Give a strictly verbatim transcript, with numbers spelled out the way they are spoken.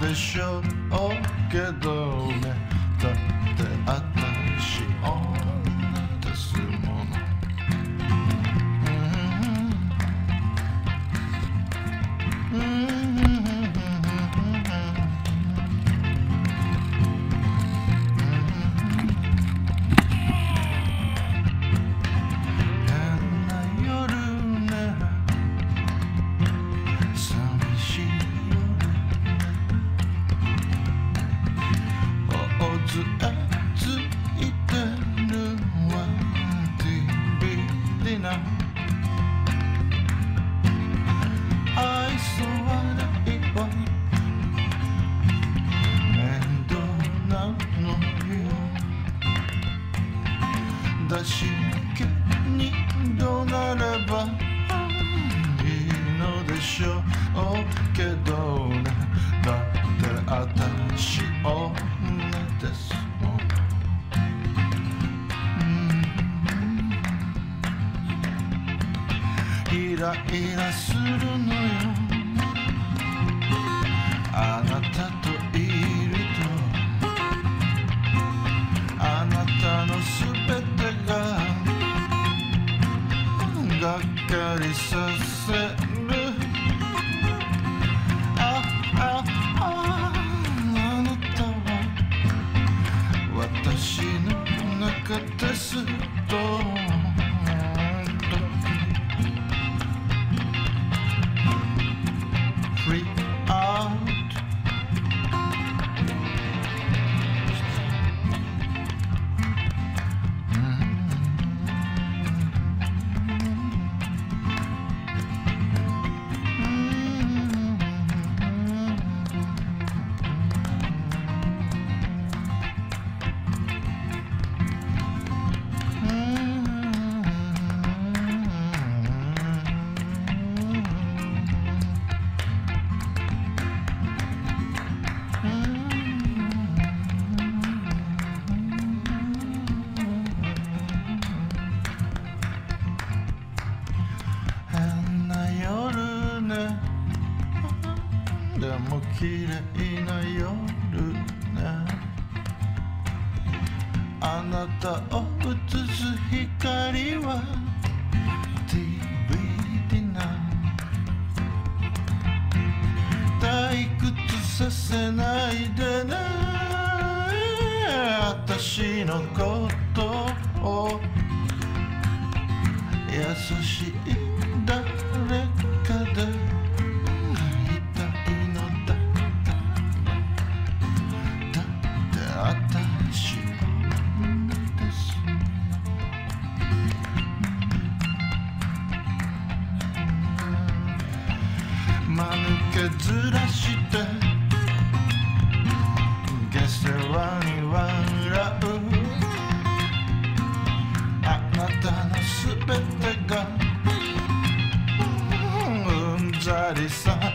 でしょうけどね、だってあたし女ですもの、変な夜ね、寂しい夜、頬杖ついてるワンティービーナー、愛想笑いは面倒なのよ、出し抜けにどうなればいいのでしょうけどね、だってあたし女ですもん、イライラするのよ、あなたといると、あなたのすべてががっかりさせる、ああああなたは私の中ですと、でも綺麗な夜ね、あなたを映す光は ディーブイディー な、退屈させないでね、私のことを、優しい誰かでずらして下世話に笑う、あなたのすべてがうんざりさ